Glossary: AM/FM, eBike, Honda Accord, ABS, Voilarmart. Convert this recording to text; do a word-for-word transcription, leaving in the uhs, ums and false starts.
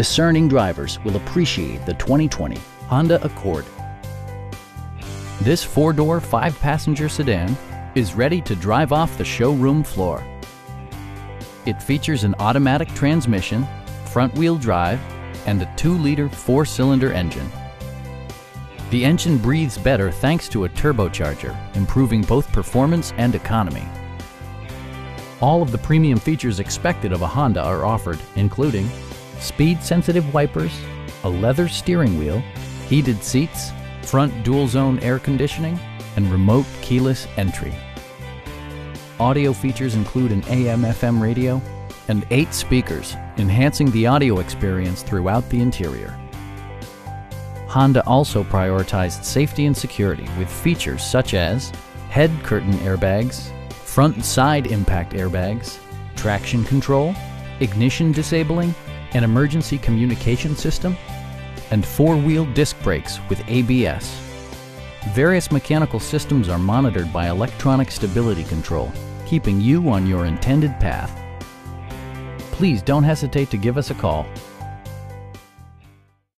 Discerning drivers will appreciate the twenty twenty Honda Accord. This four-door, five-passenger sedan is ready to drive off the showroom floor. It features an automatic transmission, front-wheel drive, and a two liter four-cylinder engine. The engine breathes better thanks to a turbocharger, improving both performance and economy. All of the premium features expected of a Honda are offered, including speed-sensitive wipers, a leather steering wheel, heated seats, front dual-zone air conditioning, and remote keyless entry. Audio features include an A M F M radio and eight speakers, enhancing the audio experience throughout the interior. Honda also prioritized safety and security with features such as head curtain airbags, front and side impact airbags, traction control, ignition disabling, an emergency communication system, and four-wheel disc brakes with A B S. Various mechanical systems are monitored by electronic stability control, keeping you on your intended path. Please don't hesitate to give us a call.